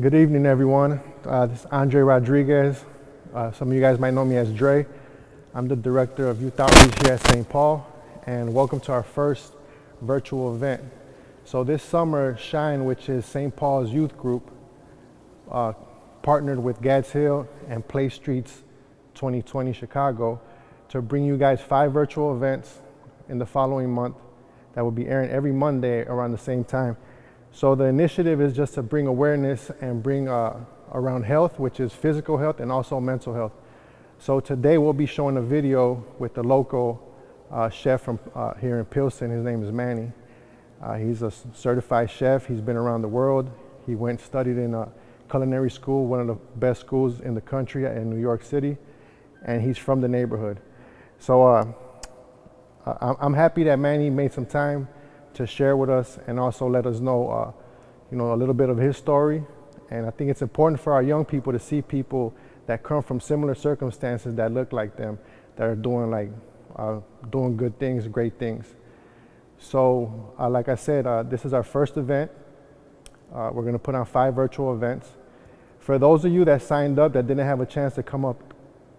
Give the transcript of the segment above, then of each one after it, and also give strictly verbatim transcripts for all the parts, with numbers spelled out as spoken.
Good evening, everyone. Uh, this is Andre Rodriguez. Uh, some of you guys might know me as Dre. I'm the Director of Youth Outreach here at Saint Paul, and welcome to our first virtual event. So this summer, SHINE, which is Saint Paul's youth group, uh, partnered with Gads Hill and Play Streets twenty twenty Chicago to bring you guys five virtual events in the following month that will be airing every Monday around the same time. So the initiative is just to bring awareness and bring uh, around health, which is physical health and also mental health. So today we'll be showing a video with the local uh, chef from uh, here in Pilsen. His name is Manny. Uh, he's a certified chef. He's been around the world. He went and studied in a culinary school, one of the best schools in the country in New York City, and he's from the neighborhood. So uh, I I'm happy that Manny made some time to share with us and also let us know, uh, you know, a little bit of his story. And I think it's important for our young people to see people that come from similar circumstances that look like them, that are doing like, uh, doing good things, great things. So, uh, like I said, uh, this is our first event. Uh, we're gonna put on five virtual events. For those of you that signed up that didn't have a chance to come up,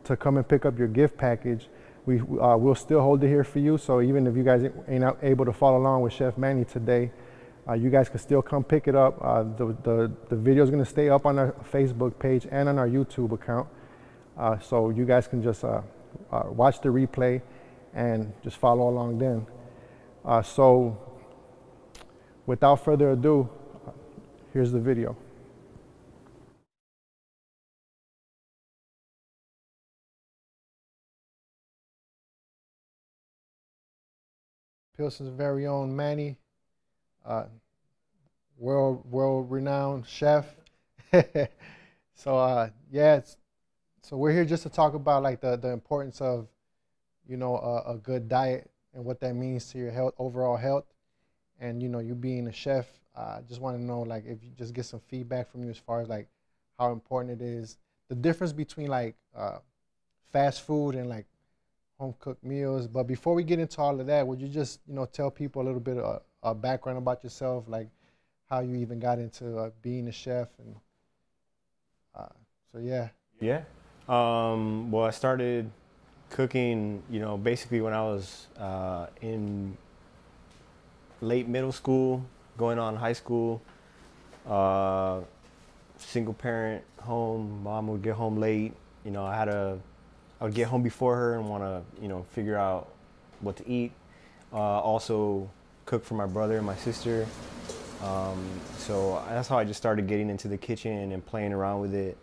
to come and pick up your gift package, We, uh, we'll still hold it here for you, so even if you guys ain't able to follow along with Chef Manny today, uh, you guys can still come pick it up. Uh, the, the, the video is going to stay up on our Facebook page and on our YouTube account, uh, so you guys can just uh, uh, watch the replay and just follow along then. Uh, so without further ado, here's the video. Pilsen's very own Manny, uh, world world renowned chef. So uh, yeah, it's, so we're here just to talk about like the the importance of, you know, a, a good diet and what that means to your health, overall health, and you know, you being a chef. I uh, just want to know like if you just get some feedback from you as far as like how important it is, the difference between like uh, fast food and like home-cooked meals. But before we get into all of that, would you just, you know, tell people a little bit of a background about yourself, like how you even got into uh, being a chef? And uh, so yeah. Yeah. Um, well, I started cooking, you know, basically when I was uh, in late middle school, going on high school, uh, single parent home. Mom would get home late. You know, I had a I would get home before her and want to, you know, figure out what to eat. Uh, also cook for my brother and my sister. Um, so that's how I just started getting into the kitchen and playing around with it.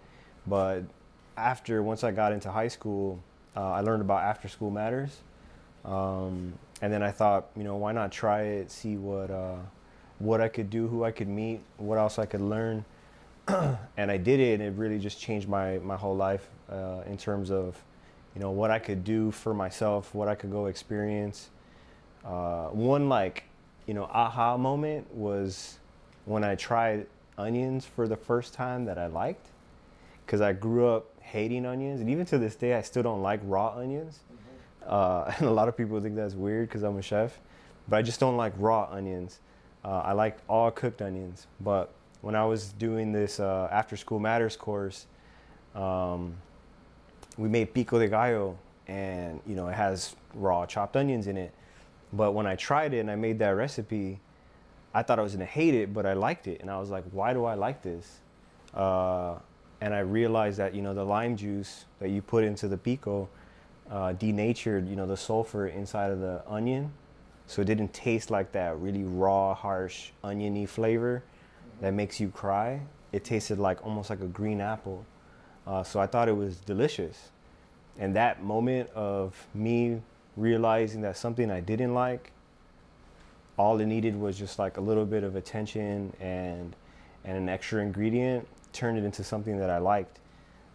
But after, once I got into high school, uh, I learned about After School Matters. Um, and then I thought, you know, why not try it, see what, uh, what I could do, who I could meet, what else I could learn. And I did it, and it really just changed my, my whole life uh, in terms of, you know, what I could do for myself, what I could go experience. Uh, one, like, you know, aha moment was when I tried onions for the first time that I liked, because I grew up hating onions. And even to this day, I still don't like raw onions. Mm-hmm. uh, and a lot of people think that's weird because I'm a chef, but I just don't like raw onions. Uh, I like all cooked onions. But when I was doing this uh, After School Matters course, um, we made pico de gallo, and you know, it has raw chopped onions in it. But when I tried it and I made that recipe, I thought I was gonna hate it, but I liked it. And I was like, why do I like this? Uh, and I realized that, you know, the lime juice that you put into the pico uh, denatured, you know, the sulfur inside of the onion. So it didn't taste like that really raw, harsh, oniony flavor that makes you cry. It tasted like almost like a green apple. Uh, so I thought it was delicious. And that moment of me realizing that something I didn't like, all it needed was just like a little bit of attention and, and an extra ingredient, turned it into something that I liked.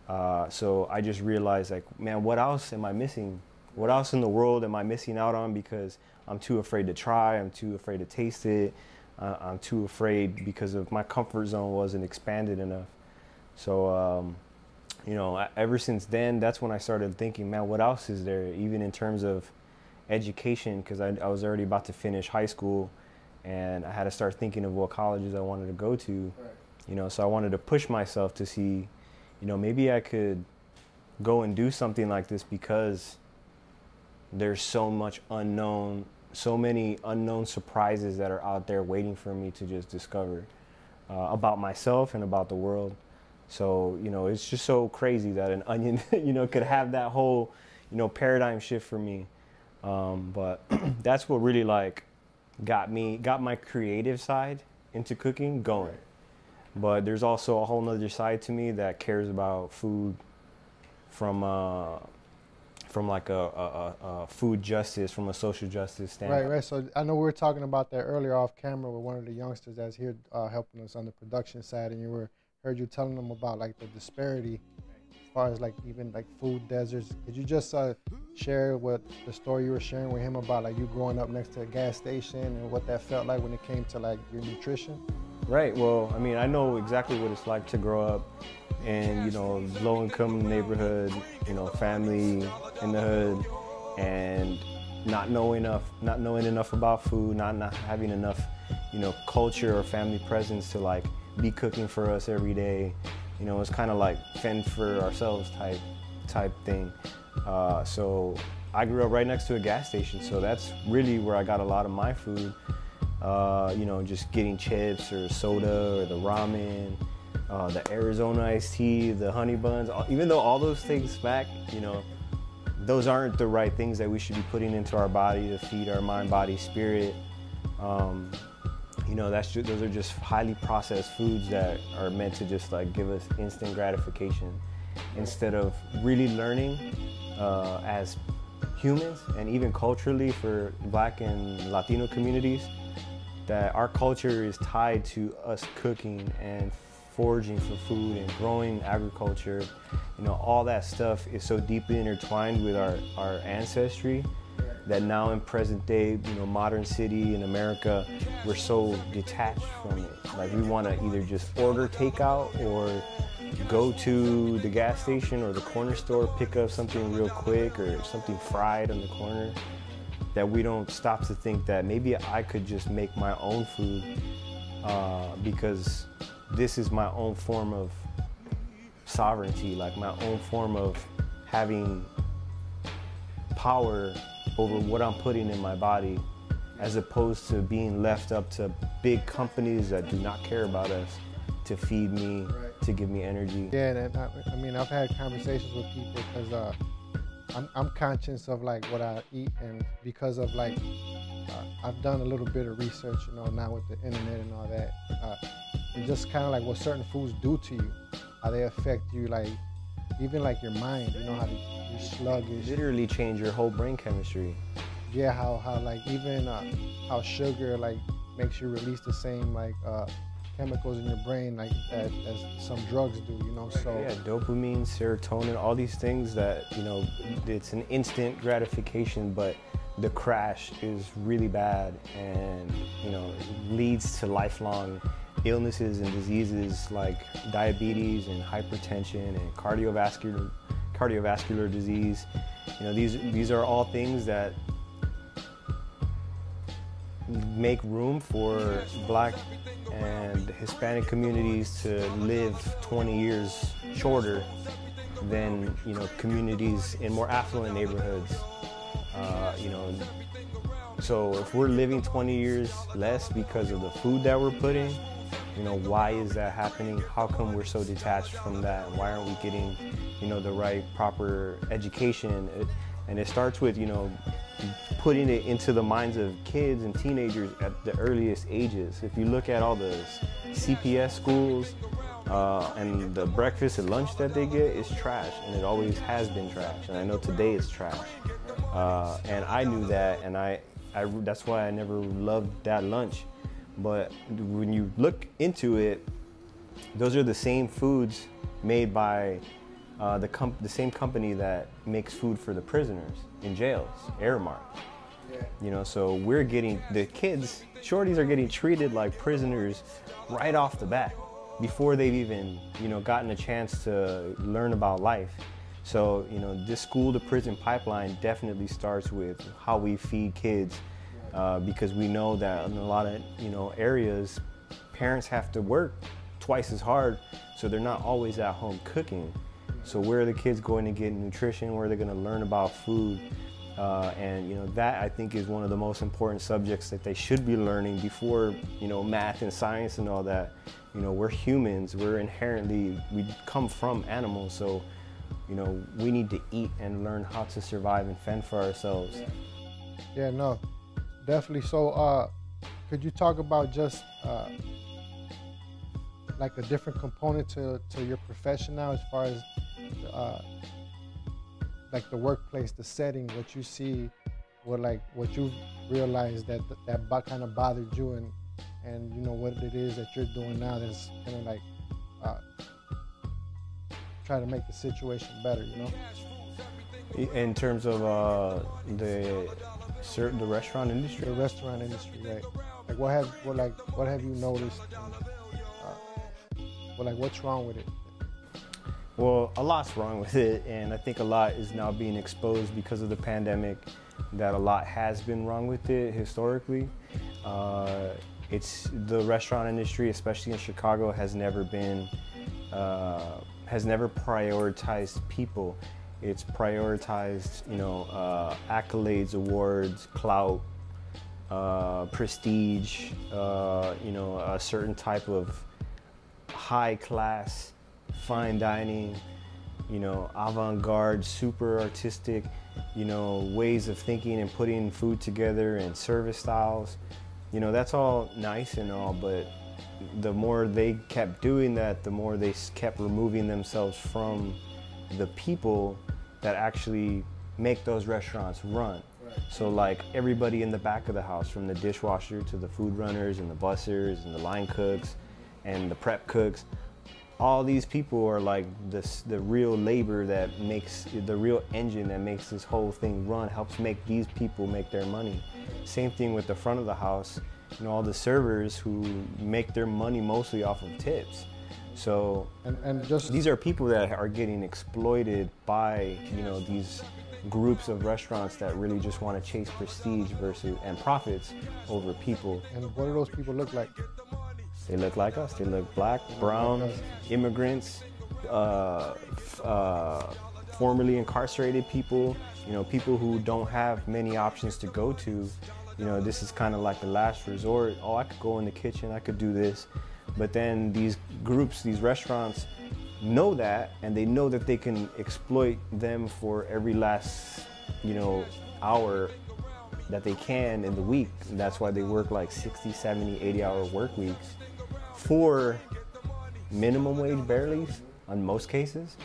Uh, so I just realized like, man, what else am I missing? What else in the world am I missing out on because I'm too afraid to try, I'm too afraid to taste it, uh, I'm too afraid because of my comfort zone wasn't expanded enough. So, um, you know, ever since then, that's when I started thinking, man, what else is there, even in terms of education, because I, I was already about to finish high school, and I had to start thinking of what colleges I wanted to go to. Right. you know, so I wanted to push myself to see, you know, maybe I could go and do something like this, because there's so much unknown, so many unknown surprises that are out there waiting for me to just discover uh, about myself and about the world. So, you know, it's just so crazy that an onion, you know, could have that whole, you know, paradigm shift for me. Um, but that's what really like got me, got my creative side into cooking going. But there's also a whole nother side to me that cares about food from, uh, from like a, a, a food justice, from a social justice standpoint. Right, right. So I know we were talking about that earlier off camera with one of the youngsters that's here uh, helping us on the production side, and you were heard you telling them about like the disparity as far as like even like food deserts. Could you just uh, share what the story you were sharing with him about like you growing up next to a gas station and what that felt like when it came to like your nutrition? Right. Well, I mean, I know exactly what it's like to grow up in, you know, low-income neighborhood, you know, family in the hood, and not knowing enough, not knowing enough about food, not not having enough, you know, culture or family presence to like be cooking for us every day. You know, it's kind of like fend for ourselves type type thing. Uh, so I grew up right next to a gas station, so that's really where I got a lot of my food. Uh, you know, just getting chips or soda or the ramen, uh, the Arizona iced tea, the honey buns. Even though all those things back, you know, those aren't the right things that we should be putting into our body to feed our mind, body, spirit. Um, you know, that's just, those are just highly processed foods that are meant to just like give us instant gratification, instead of really learning uh, as humans, and even culturally for Black and Latino communities, that our culture is tied to us cooking and foraging for food and growing agriculture. You know, all that stuff is so deeply intertwined with our, our ancestry that now in present day, you know, modern city in America, we're so detached from it. Like we want to either just order takeout or go to the gas station or the corner store, pick up something real quick or something fried on the corner, that we don't stop to think that maybe I could just make my own food uh, because this is my own form of sovereignty, like my own form of having power over what I'm putting in my body, as opposed to being left up to big companies that do not care about us to feed me, right, to give me energy. Yeah, and I, I mean, I've had conversations with people because uh, I'm, I'm conscious of like what I eat, and because of like uh, I've done a little bit of research, you know, now with the internet and all that, uh, and just kind of like what certain foods do to you, how they affect you, like even like your mind, you know, how you're sluggish. Literally change your whole brain chemistry. Yeah, how how like even uh, how sugar like makes you release the same like uh, chemicals in your brain like that as some drugs do, you know. So yeah, dopamine, serotonin, all these things that, you know, it's an instant gratification, but the crash is really bad, and you know, leads to lifelong illnesses and diseases like diabetes and hypertension and cardiovascular cardiovascular disease. You know, these these are all things that make room for Black and Hispanic communities to live twenty years shorter than, you know, communities in more affluent neighborhoods. Uh, you know, so if we're living twenty years less because of the food that we're putting, you know, why is that happening? How come we're so detached from that? Why aren't we getting, you know, the right proper education? It, and it starts with, you know, putting it into the minds of kids and teenagers at the earliest ages. If you look at all the C P S schools uh, and the breakfast and lunch that they get, it's trash, and it always has been trash. And I know today it's trash. Uh, and I knew that, and I, I, that's why I never loved that lunch. But when you look into it, those are the same foods made by Uh, the, com the same company that makes food for the prisoners in jails, Aramark. Yeah. You know, so we're getting, the kids, shorties are getting treated like prisoners right off the bat before they've even, you know, gotten a chance to learn about life. So, you know, this school to prison pipeline definitely starts with how we feed kids, uh, because we know that in a lot of, you know, areas, parents have to work twice as hard, so they're not always at home cooking. So where are the kids going to get nutrition? Where are they going to learn about food? Uh, and you know, that I think is one of the most important subjects that they should be learning before, you know, math and science and all that. You know, we're humans, we're inherently, we come from animals, so you know, we need to eat and learn how to survive and fend for ourselves. Yeah, no, definitely. So uh, could you talk about just uh, like a different component to, to your profession now, as far as uh, like the workplace, the setting, what you see, what like what you realized that that, that kind of bothered you, and and you know what it is that you're doing now that's kind of like uh, try to make the situation better, you know. In terms of uh, the the restaurant industry, the restaurant industry, right? Like what have what like what have you noticed? And, uh, well, like what's wrong with it? Well, a lot's wrong with it, and I think a lot is now being exposed because of the pandemic, that a lot has been wrong with it historically. Uh, it's the restaurant industry, especially in Chicago, has never been, uh, has never prioritized people. It's prioritized, you know, uh, accolades, awards, clout, uh, prestige, uh, you know, a certain type of high class, fine dining, you know, avant-garde, super artistic, you know, ways of thinking and putting food together and service styles. You know, that's all nice and all, but the more they kept doing that, the more they kept removing themselves from the people that actually make those restaurants run. Right. So like everybody in the back of the house, from the dishwasher to the food runners and the bussers and the line cooks and the prep cooks, all these people are like this, the real labor that makes, the real engine that makes this whole thing run, helps make these people make their money. Same thing with the front of the house, you know, all the servers who make their money mostly off of tips. So and, and just these are people that are getting exploited by, you know, these groups of restaurants that really just want to chase prestige versus and profits over people. And what do those people look like? They look like us. They look black, brown, immigrants, uh, uh, formerly incarcerated people, you know, people who don't have many options to go to. You know, this is kind of like the last resort. Oh, I could go in the kitchen, I could do this. But then these groups, these restaurants know that, and they know that they can exploit them for every last, you know, hour that they can in the week. And that's why they work like sixty, seventy, eighty hour work weeks for minimum wage barely on most cases.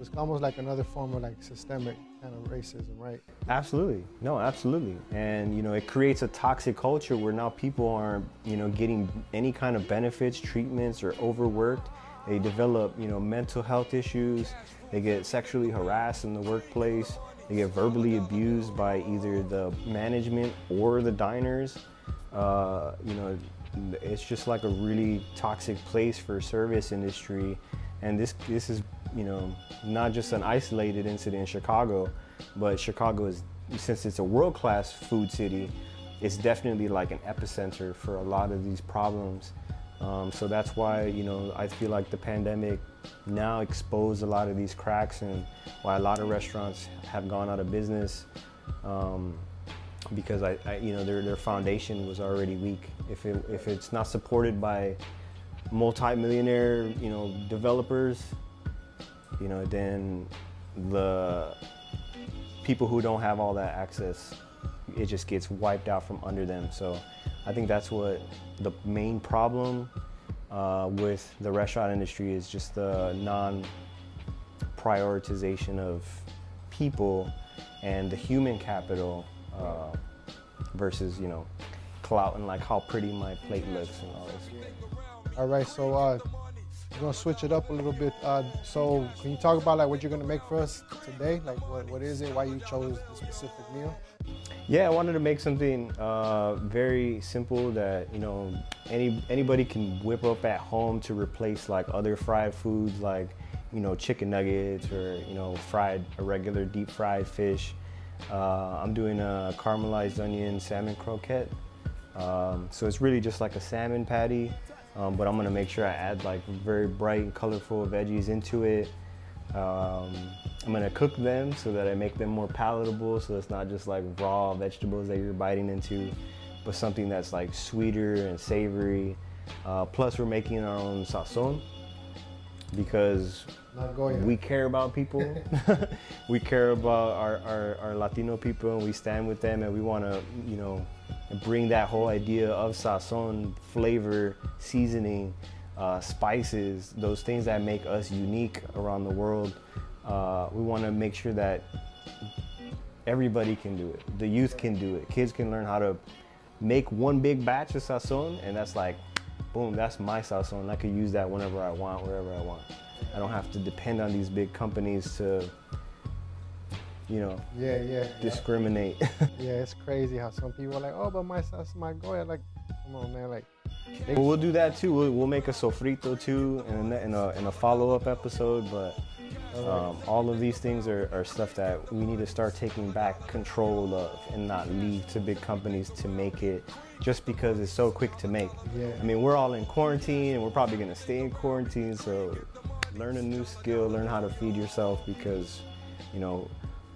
It's almost like another form of like systemic kind of racism, right? Absolutely. No, absolutely. And you know, it creates a toxic culture where now people aren't, you know, getting any kind of benefits, treatments, or overworked. They develop, you know, mental health issues. They get sexually harassed in the workplace. They get verbally abused by either the management or the diners. Uh, you know, it's just like a really toxic place for service industry. And this this is, you know, not just an isolated incident in Chicago, but Chicago is, since it's a world-class food city, it's definitely like an epicenter for a lot of these problems. Um, so that's why, you know, I feel like the pandemic now exposed a lot of these cracks, and why a lot of restaurants have gone out of business, um, because I, I, you know, their their foundation was already weak. If it, if it's not supported by multi-millionaire, you know, developers, you know, then the people who don't have all that access, it just gets wiped out from under them. So I think that's what the main problem uh, with the restaurant industry is, just the non-prioritization of people and the human capital uh, versus, you know, clout and like how pretty my plate looks and all this. All right, so uh, we're gonna switch it up a little bit. Uh, so can you talk about like what you're gonna make for us today? Like what, what is it? Why you chose the specific meal? Yeah, I wanted to make something uh, very simple that, you know, any anybody can whip up at home to replace like other fried foods, like, you know, chicken nuggets or, you know, fried, a regular deep fried fish. Uh, I'm doing a caramelized onion salmon croquette. Um, so it's really just like a salmon patty um, but I'm gonna make sure I add like very bright and colorful veggies into it. Um, I'm gonna cook them so that I make them more palatable, so it's not just like raw vegetables that you're biting into, but something that's like sweeter and savory. Uh, plus we're making our own sazón because Not going we care about people. We care about our, our, our Latino people, and we stand with them, and we wanna, you know, bring that whole idea of sazón, flavor, seasoning, uh, spices, those things that make us unique around the world. Uh, we wanna make sure that everybody can do it. The youth can do it. Kids can learn how to make one big batch of sazón, and that's like, boom, that's my sazón. I could use that whenever I want, wherever I want. I don't have to depend on these big companies to, you know, yeah, yeah, discriminate. Yeah, yeah, it's crazy how some people are like, oh, but my sauce, my goya, like, come on, man, like. They... Well, we'll do that too. We'll, we'll make a sofrito too in, in a, in a follow-up episode, but um, all of these things are, are stuff that we need to start taking back control of and not leave to big companies to make it just because it's so quick to make. Yeah. I mean, we're all in quarantine and we're probably gonna stay in quarantine, so learn a new skill, learn how to feed yourself, because, you know,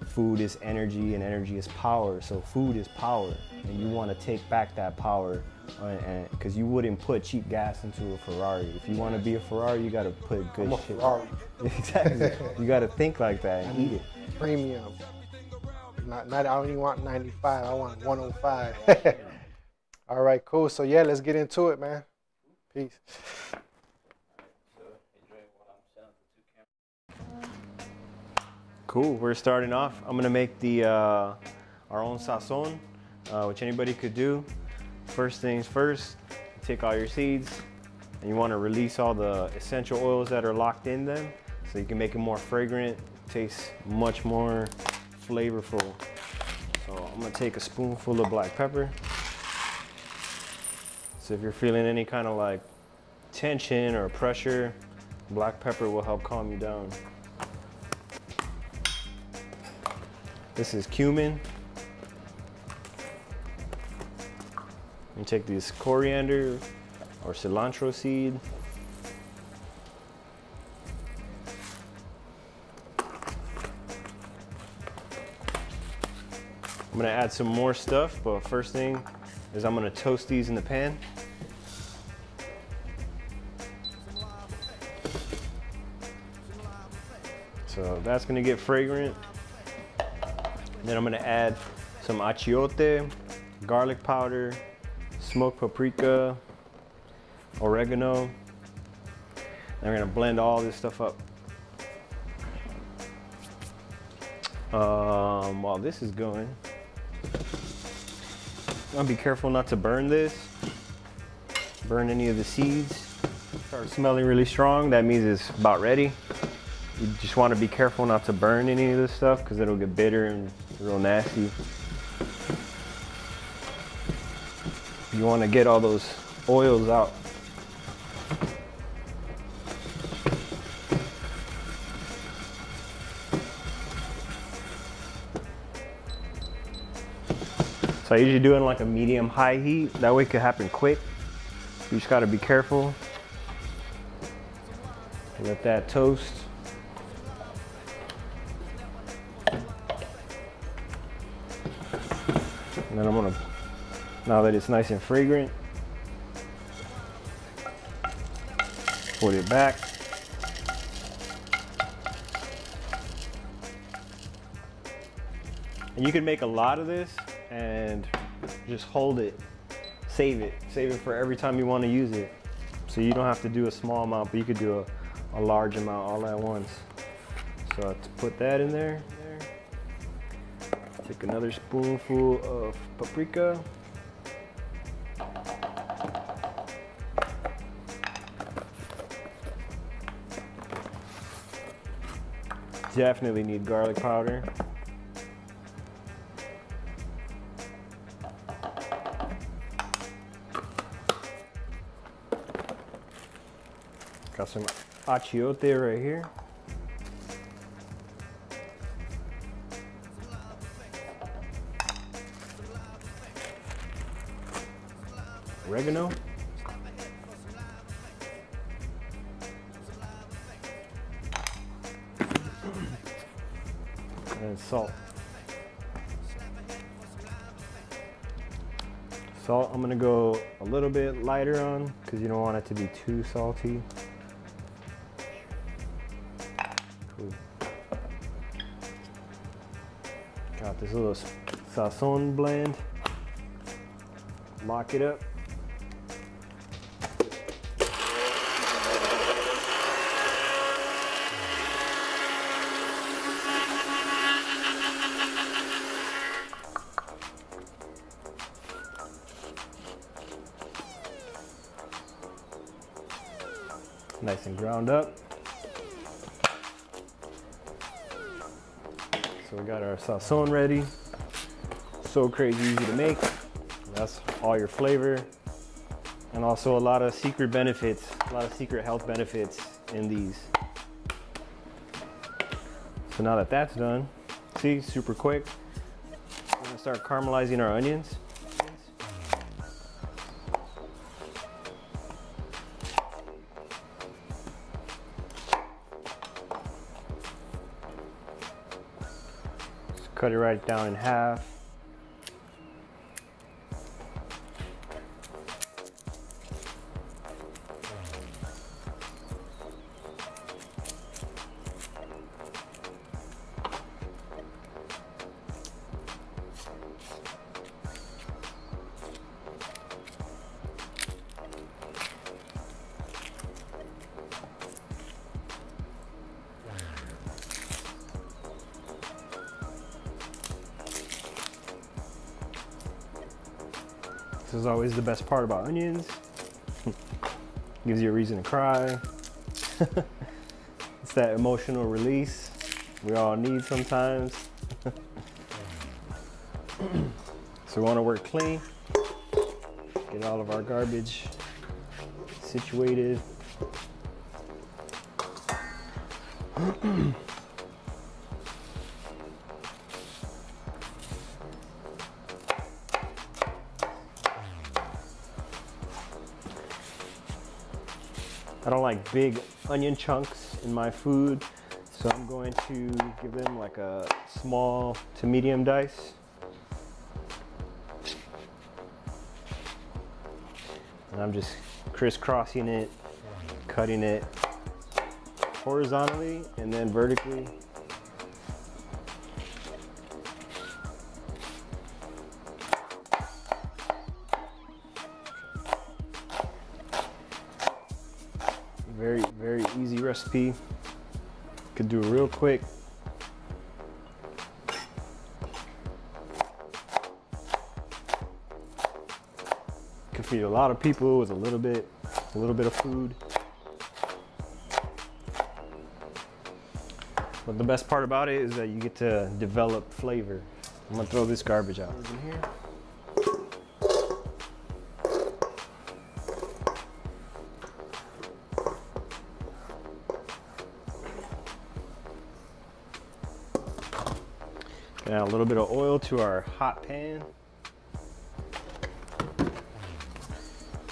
food is energy and energy is power. So food is power, and you want to take back that power, because you wouldn't put cheap gas into a Ferrari. If you want to be a Ferrari, you got to put good I'm a shit. Ferrari. Exactly. You got to think like that and eat it. Premium. Not, not. I don't even want ninety-five. I want one oh five. All right, cool. So yeah, let's get into it, man. Peace. Cool, we're starting off. I'm gonna make the uh, our own sazón, uh, which anybody could do. First things first, take all your seeds, and you wanna release all the essential oils that are locked in them, so you can make it more fragrant, taste much more flavorful. So I'm gonna take a spoonful of black pepper. So if you're feeling any kind of like tension or pressure, black pepper will help calm you down. This is cumin. You take this coriander or cilantro seed. I'm gonna add some more stuff, but first thing is I'm gonna toast these in the pan. So that's gonna get fragrant. Then I'm gonna add some achiote, garlic powder, smoked paprika, oregano. And we're gonna blend all this stuff up. Um, while this is going, I'll be careful not to burn this, burn any of the seeds. Start smelling really strong, that means it's about ready. You just wanna be careful not to burn any of this stuff, because it'll get bitter and real nasty. You want to get all those oils out. So I usually do it in like a medium high heat. That way it could happen quick. You just got to be careful. Let that toast. And then I'm gonna, now that it's nice and fragrant, put it back. And you can make a lot of this and just hold it, save it, save it for every time you want to use it. So you don't have to do a small amount, but you could do a, a large amount all at once. So to put that in there. Take another spoonful of paprika. Definitely need garlic powder. Got some achiote right here. Oregano. and salt. Salt, I'm gonna go a little bit lighter on because you don't want it to be too salty. Cool. Got this little sazón blend. Lock it up. Nice and ground up. So we got our sazón ready. So crazy easy to make. That's all your flavor. And also a lot of secret benefits, a lot of secret health benefits in these. So now that that's done, see, super quick. We're gonna start caramelizing our onions. Cut it right down in half. This is always the best part about onions. Gives you a reason to cry. It's that emotional release we all need sometimes. So we want to work clean, get all of our garbage situated. I don't like big onion chunks in my food, so I'm going to give them like a small to medium dice. And I'm just crisscrossing it, cutting it horizontally and then vertically. Very, very easy recipe. Could do it real quick. Could feed a lot of people with a little bit, a little bit of food. But the best part about it is that you get to develop flavor. I'm gonna throw this garbage out. Add a little bit of oil to our hot pan.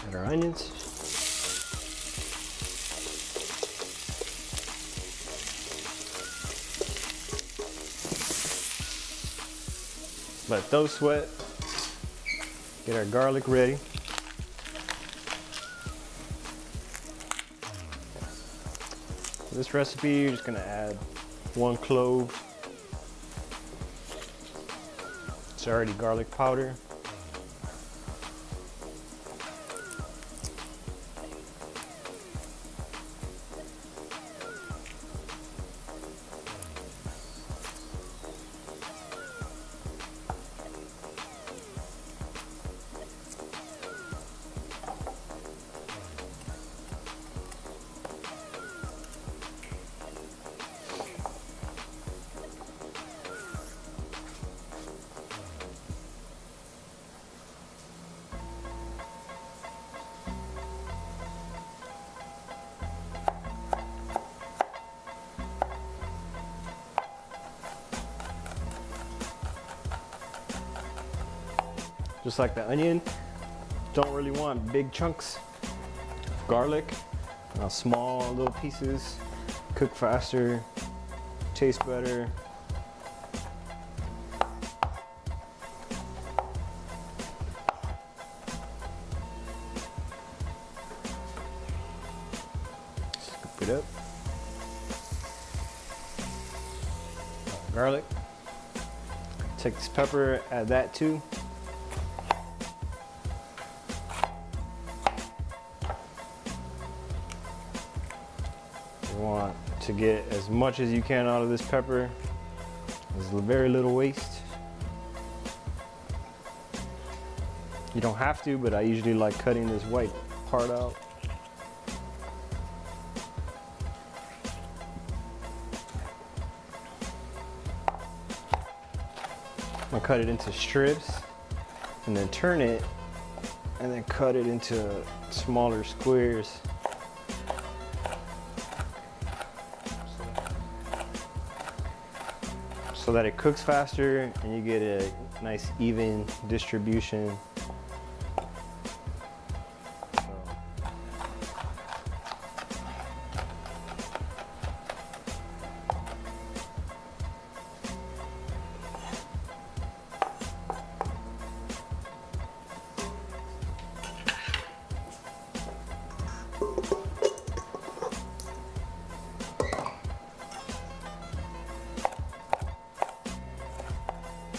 Add our onions. Let those sweat. Get our garlic ready. For this recipe, you're just gonna add one clove. It's already garlic powder. Just like the onion, don't really want big chunks of garlic. Now small little pieces, cook faster, taste better, it up. Garlic. Take this pepper out of that too. You want to get as much as you can out of this pepper. There's very little waste. You don't have to, but I usually like cutting this white part out. I'm gonna cut it into strips and then turn it and then cut it into smaller squares. So that it cooks faster and you get a nice even distribution.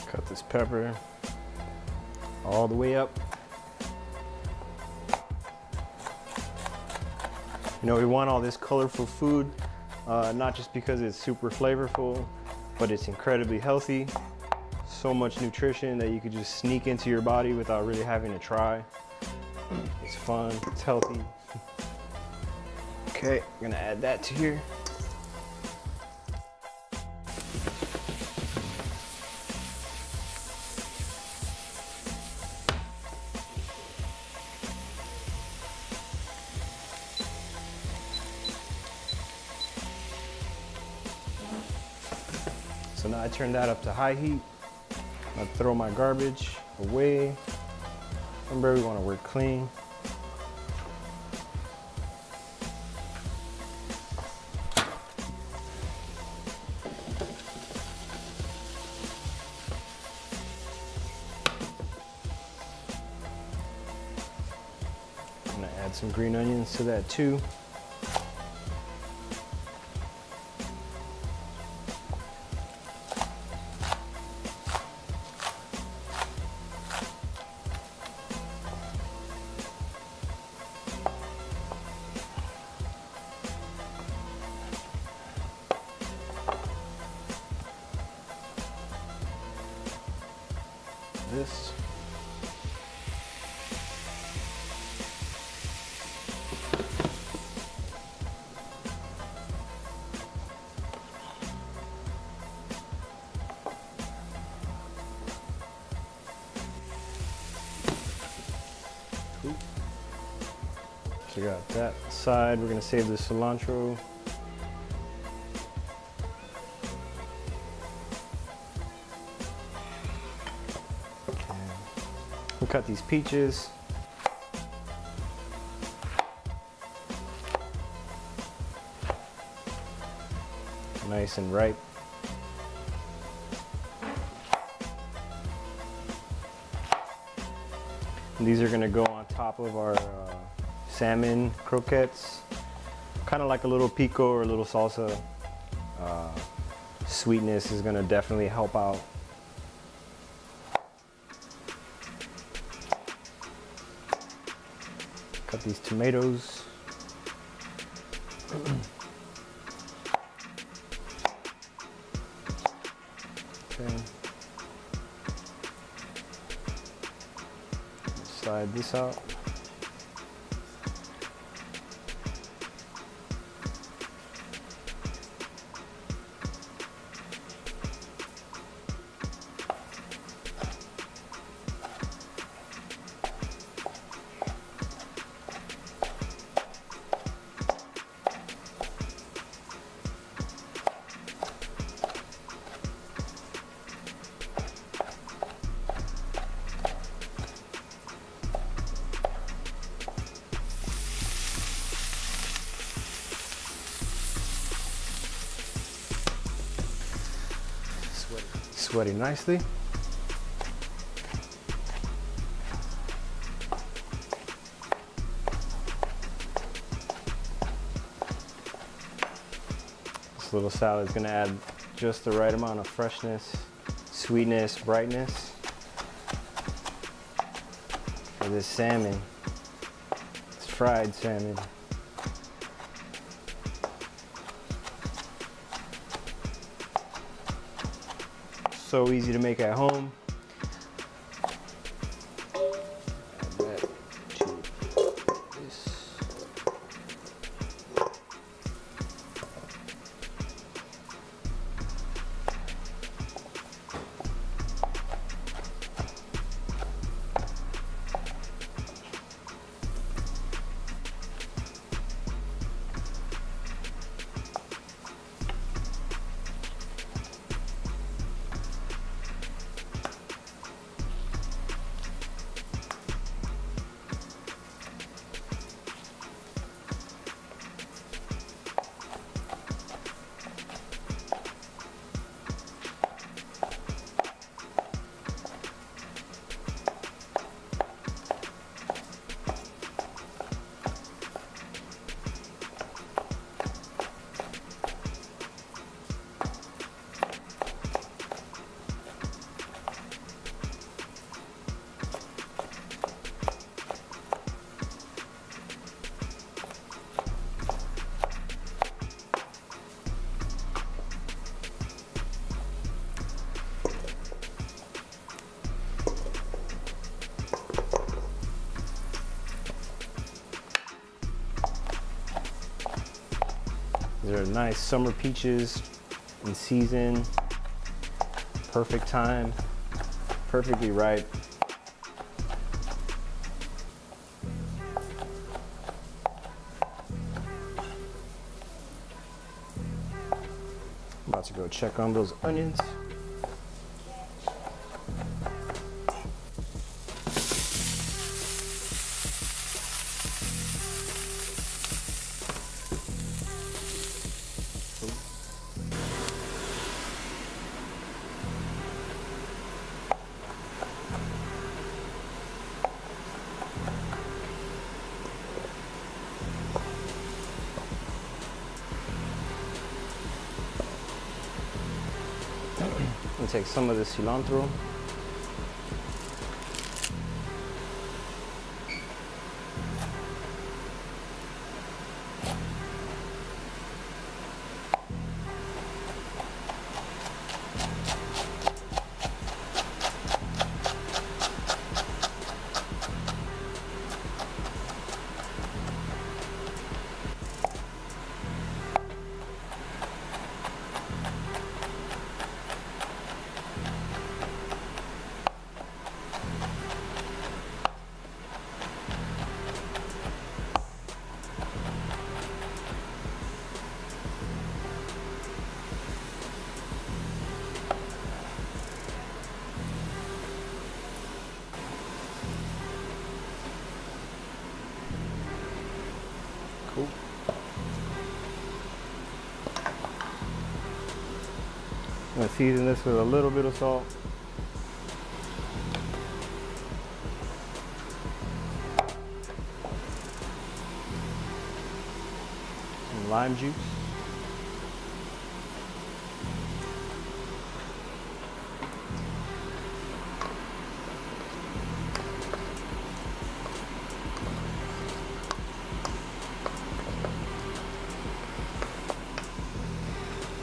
Cut this pepper all the way up. You know, we want all this colorful food, uh, not just because it's super flavorful, but it's incredibly healthy. So much nutrition that you could just sneak into your body without really having to try. It's fun, it's healthy. Okay, I'm gonna add that to here. So now I turn that up to high heat. I throw my garbage away. Remember, we want to work clean. I'm gonna add some green onions to that too. This. Cool. So we got that side. We're gonna save the cilantro. We'll cut these peaches. Nice and ripe. And these are gonna go on top of our uh, salmon croquettes. Kind of like a little pico or a little salsa. Uh, sweetness is gonna definitely help out. Cut these tomatoes. Okay. Slide this out. Sweaty nicely. This little salad is going to add just the right amount of freshness, sweetness, brightness for this salmon. It's fried salmon. So easy to make at home. These are nice summer peaches in season, perfect time, perfectly ripe. I'm about to go check on those onions. Take some of the cilantro. I'm gonna season this with a little bit of salt. Some lime juice.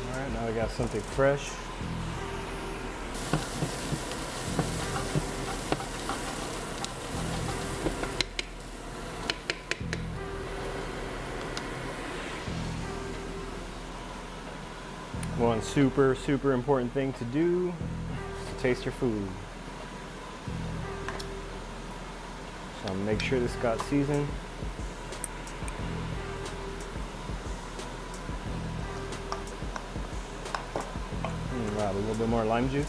All right, now we got something fresh. One super, super important thing to do is to taste your food. So I'll make sure this got seasoned. And add a little bit more lime juice.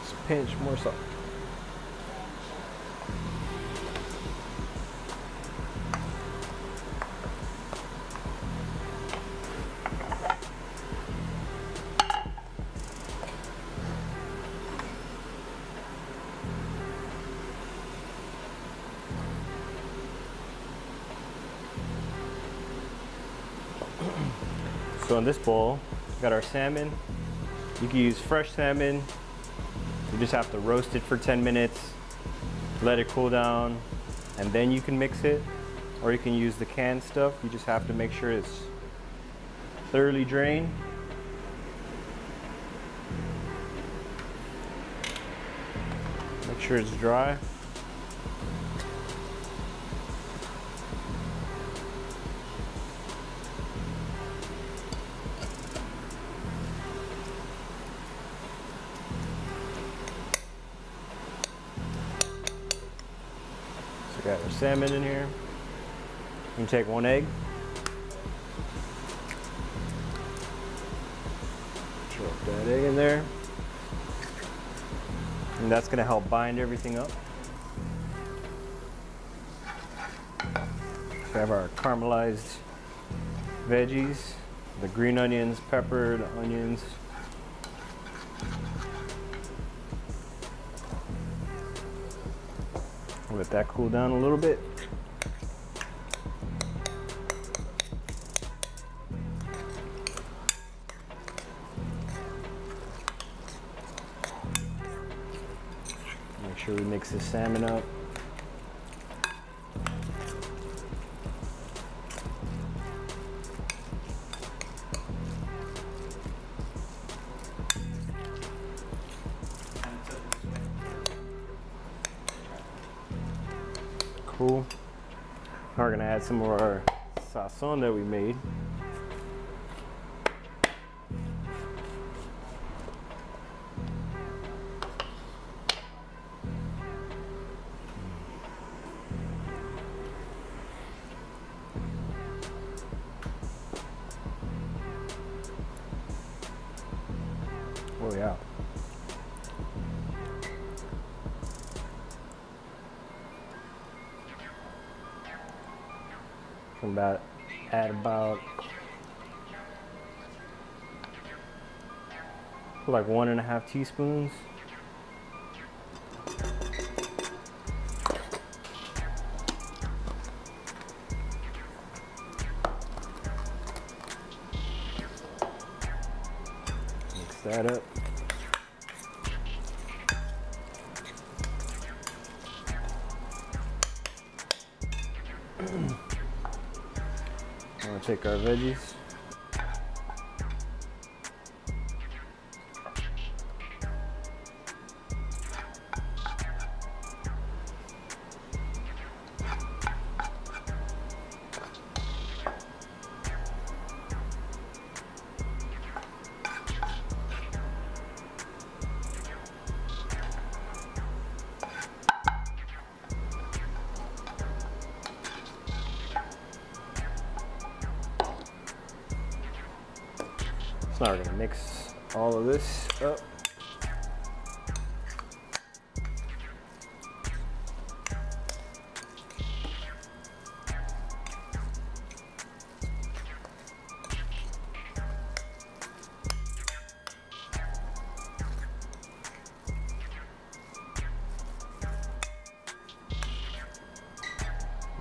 Just a pinch more salt. So in this bowl, we got our salmon. You can use fresh salmon. You just have to roast it for ten minutes, let it cool down, and then you can mix it. Or you can use the canned stuff. You just have to make sure it's thoroughly drained. Make sure it's dry. So we got our salmon in here. You can take one egg. Drop that egg in there. And that's going to help bind everything up. We have our caramelized veggies, the green onions, pepper, the onions. Let that cool down a little bit. Sure we mix the salmon up. Cool. Now we're gonna add some of our sazón that we made. Oh yeah. From about at about like one and a half teaspoons. That up. I'm gonna take our veggies. Now we're gonna mix all of this up.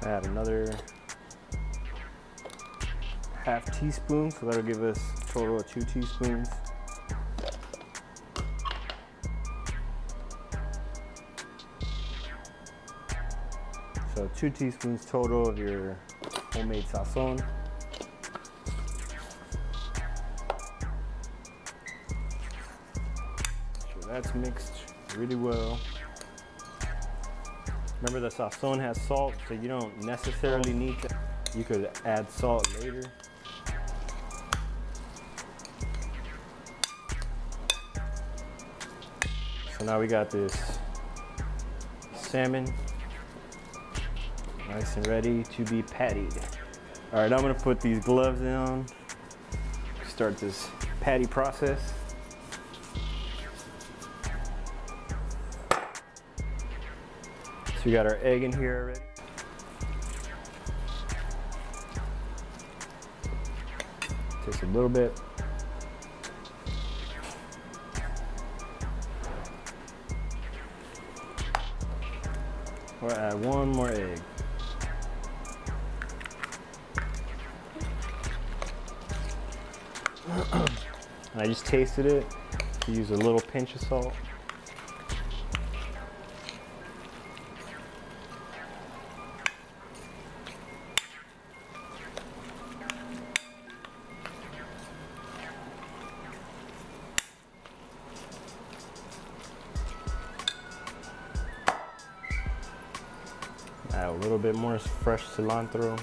Add another half teaspoon, so that'll give us a total of two teaspoons. So two teaspoons total of your homemade sazon. So that's mixed really well. Remember, the sazon has salt, so you don't necessarily need to. You could add salt later. So now we got this salmon, nice and ready to be pattied. All right, I'm gonna put these gloves on, start this patty process. So we got our egg in here already. Just a little bit. We'll add one more egg. And I just tasted it. You use a little pinch of salt. Add a little bit more fresh cilantro.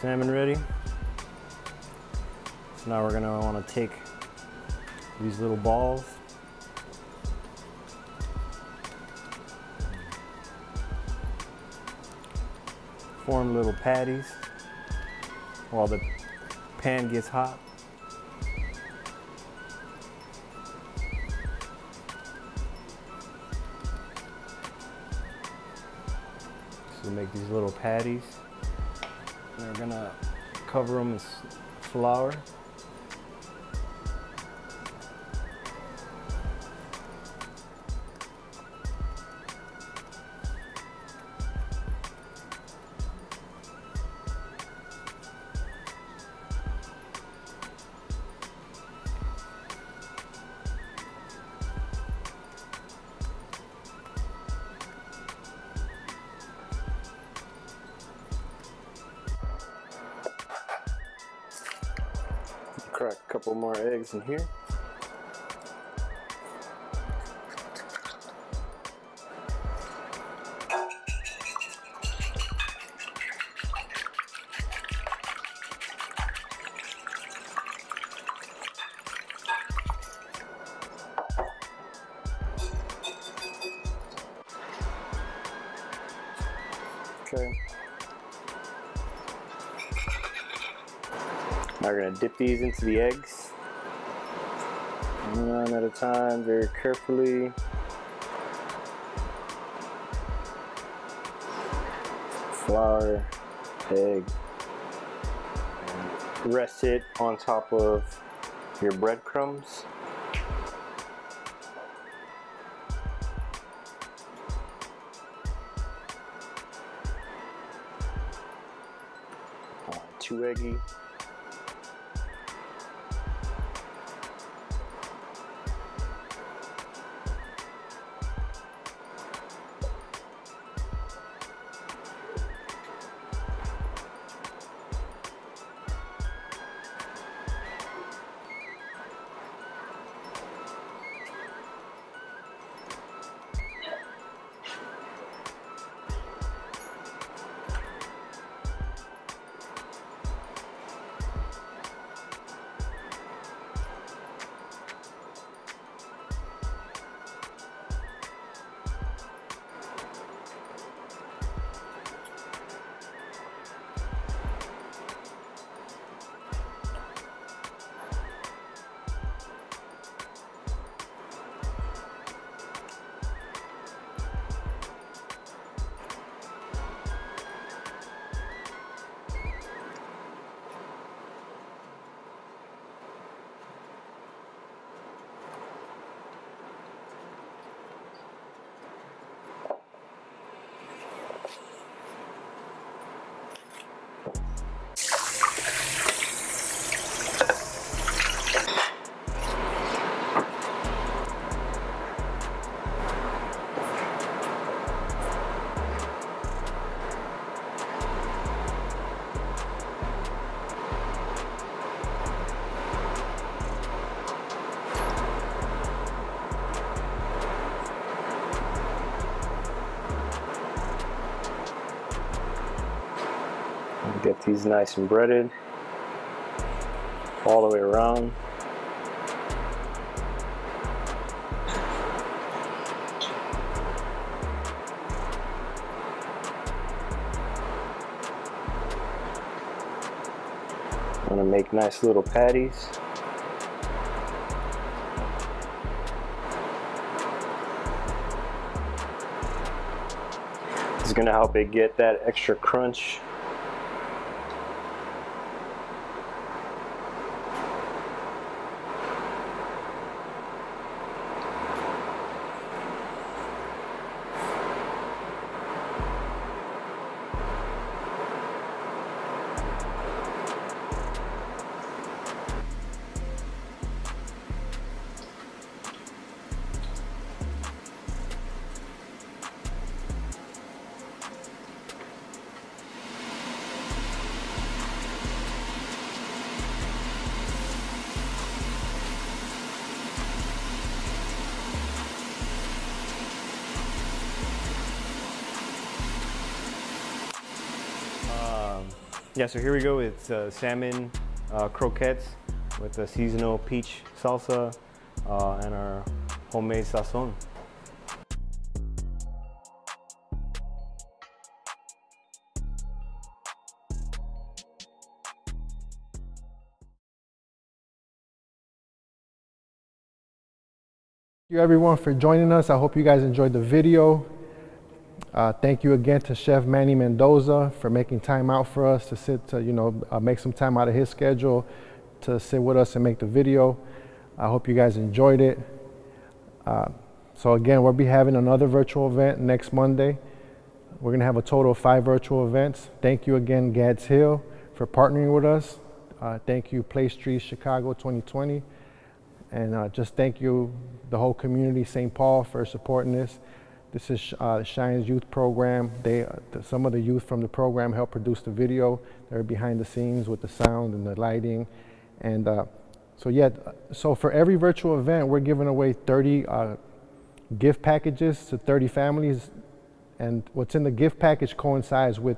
Salmon ready. So now we're gonna wanna take these little balls. Form little patties while the pan gets hot. So make these little patties. We're gonna cover them with flour. Crack a couple more eggs in here. Okay. Now we're gonna dip these into the eggs, one at a time, very carefully. Flour, egg, and rest it on top of your breadcrumbs. Uh, too eggy. Get these nice and breaded all the way around. I'm gonna make nice little patties. is going to help it get that extra crunch. Yeah, so here we go with uh, salmon uh, croquettes with a seasonal peach salsa uh, and our homemade sazón. Thank you everyone for joining us. I hope you guys enjoyed the video. Uh, thank you again to Chef Manny Mendoza for making time out for us to sit, to, you know, uh, make some time out of his schedule to sit with us and make the video. I hope you guys enjoyed it. Uh, so again, we'll be having another virtual event next Monday. We're going to have a total of five virtual events. Thank you again, Gads Hill, for partnering with us. Uh, thank you, Play Streets Chicago twenty twenty. And uh, just thank you, the whole community, Saint Paul, for supporting this. This is uh, SHINE's youth program. They, uh, the, some of the youth from the program helped produce the video. They're behind the scenes with the sound and the lighting. And uh, so yeah, so for every virtual event, we're giving away thirty uh, gift packages to thirty families. And what's in the gift package coincides with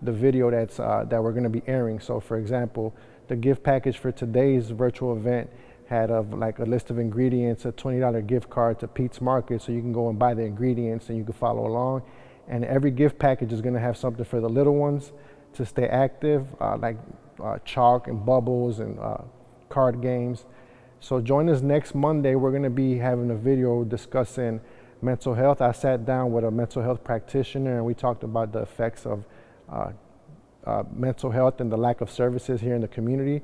the video that's, uh, that we're gonna be airing. So for example, the gift package for today's virtual event had a, like a list of ingredients, a twenty dollar gift card to Pete's Market, so you can go and buy the ingredients and you can follow along. And every gift package is gonna have something for the little ones to stay active, uh, like uh, chalk and bubbles and uh, card games. So join us next Monday. We're gonna be having a video discussing mental health. I sat down with a mental health practitioner and we talked about the effects of uh, uh, mental health and the lack of services here in the community.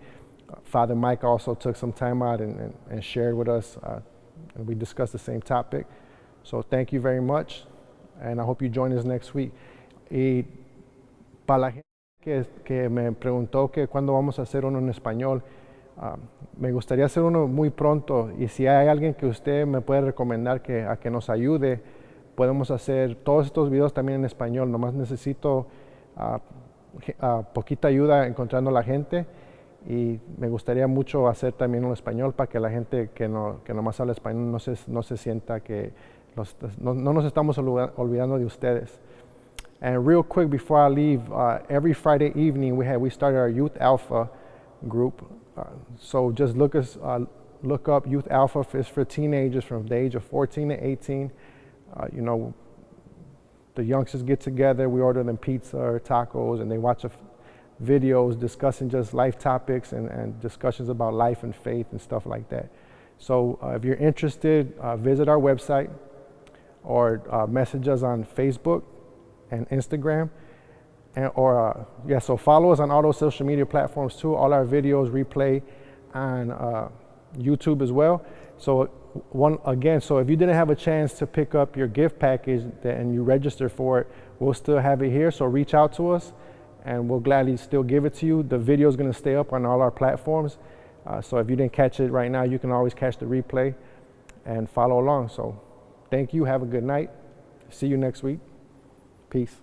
Father Mike also took some time out and, and, and shared with us, uh, and we discussed the same topic. So thank you very much, and I hope you join us next week. Y para la gente que, que me preguntó que cuándo vamos a hacer uno en español, uh, me gustaría hacer uno muy pronto, y si hay alguien que usted me puede recomendar que, a que nos ayude, podemos hacer todos estos videos también en español. Nomás necesito uh, uh, poquita ayuda encontrando a la gente. Y me gustaría mucho hacer también un español para que la gente que no que nomás habla español no se, no se sienta que los, no, no nos estamos olvidando de ustedes. And real quick before I leave, uh, every Friday evening we had we started our Youth Alpha group. Uh, so just look us uh, look up Youth Alpha. It's for teenagers from the age of fourteen to eighteen. Uh, you know, the youngsters get together. We order them pizza or tacos, and they watch a videos discussing just life topics and, and discussions about life and faith and stuff like that. So uh, if you're interested, uh, visit our website or uh, message us on Facebook and Instagram. And, or, uh, yeah, so follow us on all those social media platforms too. All our videos replay on uh, YouTube as well. So one again, so if you didn't have a chance to pick up your gift package and you register for it, we'll still have it here. So reach out to us, and we'll gladly still give it to you. The video is going to stay up on all our platforms. Uh, so if you didn't catch it right now, you can always catch the replay and follow along. So thank you. Have a good night. See you next week. Peace.